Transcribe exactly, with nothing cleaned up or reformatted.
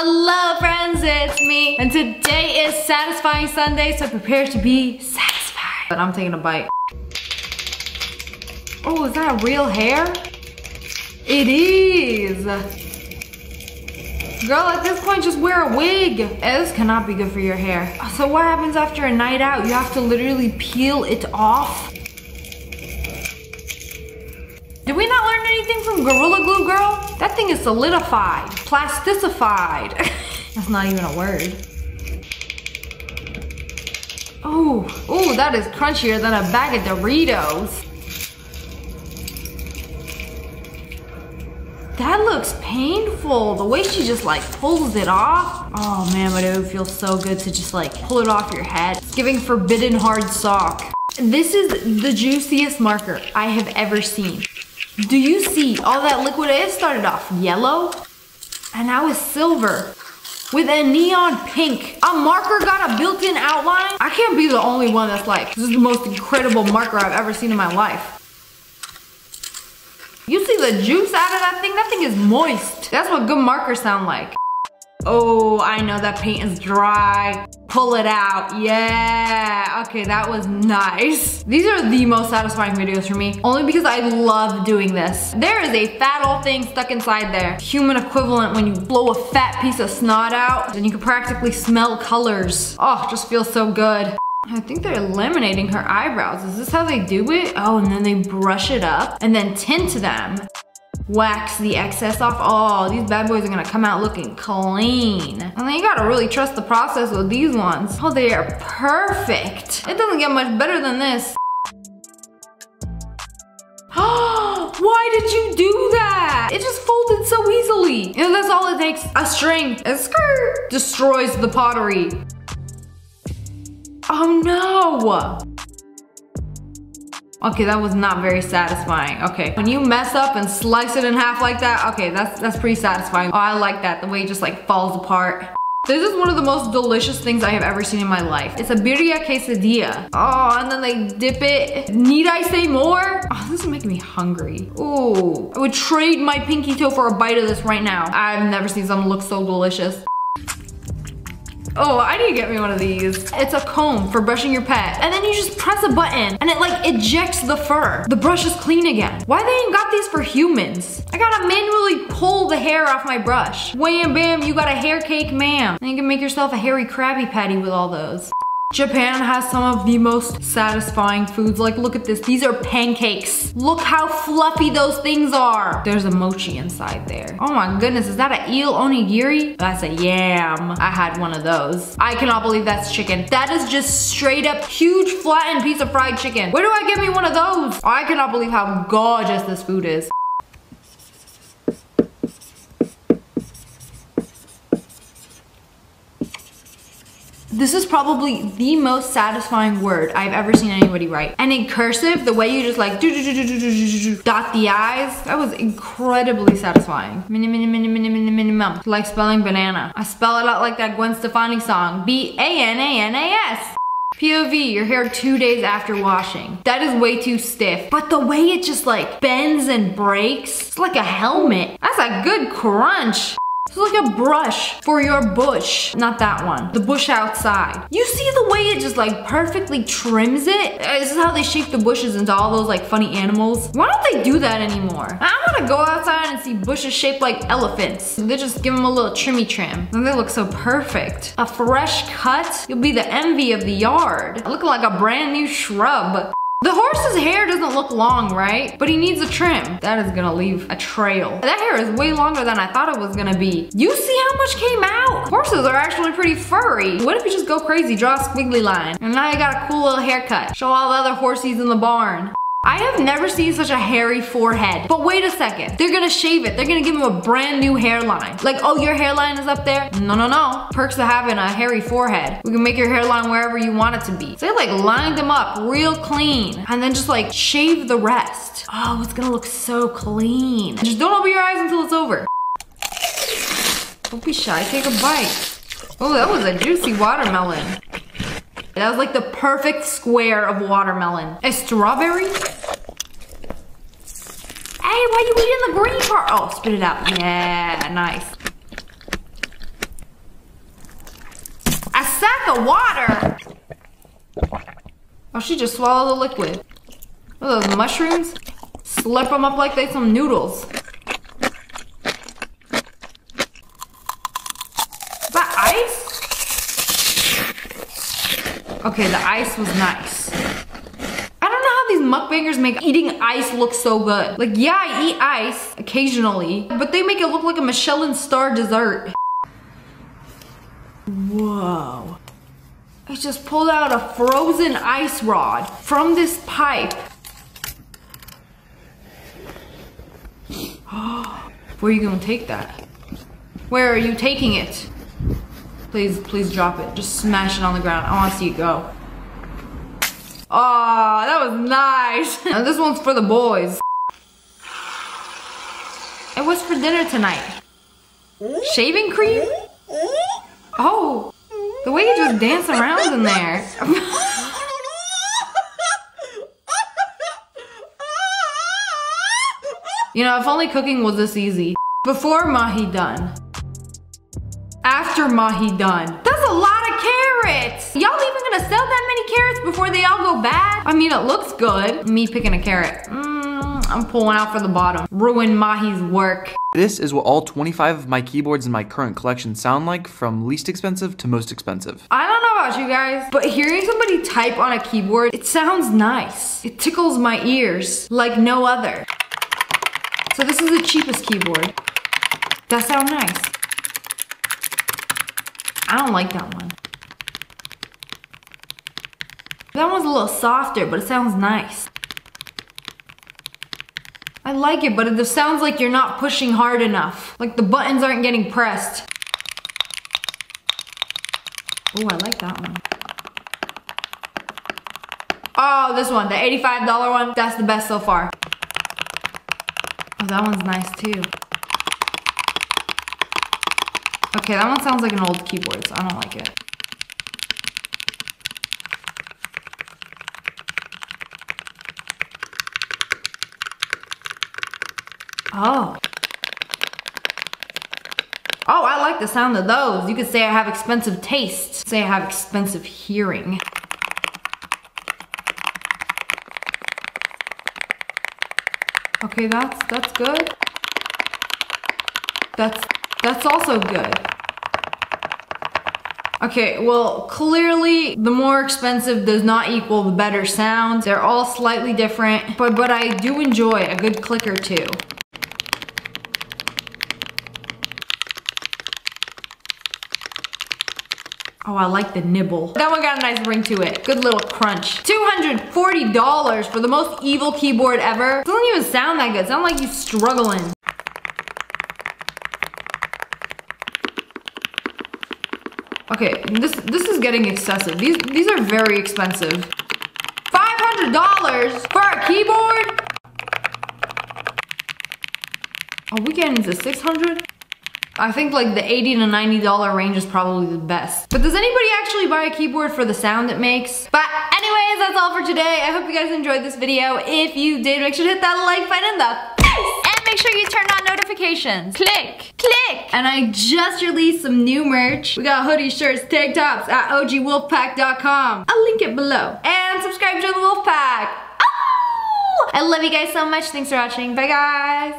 Hello friends, it's me, and today is Satisfying Sunday, so prepare to be satisfied. But I'm taking a bite. Oh, is that real hair? It is. Girl, at this point, just wear a wig. This cannot be good for your hair. So what happens after a night out? You have to literally peel it off. Did we not learn anything from Gorilla Glue Girl? That thing is solidified, plasticified. That's not even a word. Oh, oh, that is crunchier than a bag of Doritos. That looks painful. The way she just like pulls it off. Oh man, but it would feel so good to just like pull it off your head. It's giving forbidden hard sock. This is the juiciest marker I have ever seen. Do you see all that liquid? It started off yellow and now it's silver with a neon pink. A marker got a built-in outline? I can't be the only one that's like, this is the most incredible marker I've ever seen in my life. You see the juice out of that thing? That thing is moist. That's what good markers sound like. Oh, I know that paint is dry. Pull it out, yeah. Okay, that was nice. These are the most satisfying videos for me, only because I love doing this. There is a fat old thing stuck inside there. Human equivalent when you blow a fat piece of snot out, and you can practically smell colors. Oh, it just feels so good. I think they're eliminating her eyebrows. Is this how they do it? Oh, and then they brush it up and then tint them. Wax the excess off. Oh, these bad boys are gonna come out looking clean. And then you gotta really trust the process with these ones. Oh, they are perfect. It doesn't get much better than this. Oh, why did you do that? It just folded so easily. You know, that's all it takes. A string, a skirt, destroys the pottery. Oh no. Okay, that was not very satisfying. Okay, when you mess up and slice it in half like that, okay, that's that's pretty satisfying. Oh, I like that, the way it just like falls apart. This is one of the most delicious things I have ever seen in my life. It's a birria quesadilla. Oh, and then they dip it. Need I say more? Oh, this is making me hungry. Ooh, I would trade my pinky toe for a bite of this right now. I've never seen something look so delicious. Oh, I need to get me one of these. It's a comb for brushing your pet. And then you just press a button and it like ejects the fur. The brush is clean again. Why they ain't got these for humans? I gotta manually pull the hair off my brush. Wham bam, you got a hair cake, ma'am. And you can make yourself a hairy Krabby Patty with all those. Japan has some of the most satisfying foods. Like, look at this. These are pancakes. Look how fluffy those things are. There's a mochi inside there. Oh my goodness, is that an eel onigiri? That's a yam. I had one of those. I cannot believe that's chicken. That is just straight up huge flattened piece of fried chicken. Where do I get me one of those? I cannot believe how gorgeous this food is. This is probably the most satisfying word I've ever seen anybody write. And in cursive, the way you just like do do do do do do do dot the i's, that was incredibly satisfying. Mini mini mini mini mini minimum. Like spelling banana. I spell it out like that Gwen Stefani song. B A N A N A S. P O V, your hair two days after washing. That is way too stiff. But the way it just like bends and breaks, it's like a helmet. That's a good crunch. It's like a brush for your bush. Not that one, the bush outside. You see the way it just like perfectly trims it? This is how they shape the bushes into all those like funny animals. Why don't they do that anymore? I wanna go outside and see bushes shaped like elephants. They just give them a little trimmy trim. And they look so perfect. A fresh cut, you'll be the envy of the yard. Looking like a brand new shrub. The horse's hair doesn't look long, right? But he needs a trim. That is gonna leave a trail. That hair is way longer than I thought it was gonna be. You see how much came out? Horses are actually pretty furry. What if you just go crazy, draw a squiggly line, and now you got a cool little haircut. Show all the other horsies in the barn. I have never seen such a hairy forehead. But wait a second, they're gonna shave it. They're gonna give him a brand new hairline. Like, oh, your hairline is up there? No, no, no. Perks of having a hairy forehead. We can make your hairline wherever you want it to be. So they like lined them up real clean and then just like shave the rest. Oh, it's gonna look so clean. Just don't open your eyes until it's over. Don't be shy, take a bite. Oh, that was a juicy watermelon. That was like the perfect square of watermelon. A strawberry? Hey, why are you eating the green part? Oh, spit it out. Yeah, nice. the water. Oh, she just swallowed the liquid. Look at those mushrooms. Slurp them up like they some noodles. Is that ice? Okay, the ice was nice. Mukbangers make eating ice look so good. Like, yeah, I eat ice occasionally, but they make it look like a Michelin-star dessert. Whoa. I just pulled out a frozen ice rod from this pipe. Where are you gonna take that? Where are you taking it? Please, please drop it. Just smash it on the ground. I wanna see it go. Oh, that was nice. Now this one's for the boys. And what's for dinner tonight? Shaving cream? Oh, the way you just dance around in there. You know, if only cooking was this easy. Before Mahi done. After Mahi done. That's a lot of carrots. Y'all even gonna sell that many? Before they all go bad. I mean, it looks good. Me picking a carrot. Mm, I'm pulling out for the bottom. Ruin Mahi's work. This is what all twenty-five of my keyboards in my current collection sound like, from least expensive to most expensive. I don't know about you guys, but hearing somebody type on a keyboard, it sounds nice. It tickles my ears like no other. So this is the cheapest keyboard. That sounds nice. I don't like that one. That one's a little softer, but it sounds nice. I like it, but it just sounds like you're not pushing hard enough. Like the buttons aren't getting pressed. Oh, I like that one. Oh, this one, the eighty-five dollar one, that's the best so far. Oh, that one's nice too. Okay, that one sounds like an old keyboard, so I don't like it. Oh. Oh, I like the sound of those. You could say I have expensive taste. Say I have expensive hearing. Okay, that's that's good. That's that's also good. Okay, well, clearly the more expensive does not equal the better sounds. They're all slightly different, but but I do enjoy a good clicker too. Oh, I like the nibble. That one got a nice ring to it. Good little crunch. two hundred forty dollars for the most evil keyboard ever. It doesn't even sound that good. It sounds like you're struggling. Okay, this this is getting excessive. These these are very expensive. five hundred dollars for a keyboard? Are we getting to six hundred? I think like the eighty to ninety dollar range is probably the best. But does anybody actually buy a keyboard for the sound it makes? But anyways, that's all for today. I hope you guys enjoyed this video. If you did, make sure to hit that like button in the face. And make sure you turn on notifications. Click, click. And I just released some new merch. We got hoodies, shirts, tank tops at O G wolf pack dot com. I'll link it below. And subscribe to the Wolfpack. Oh! I love you guys so much. Thanks for watching. Bye guys.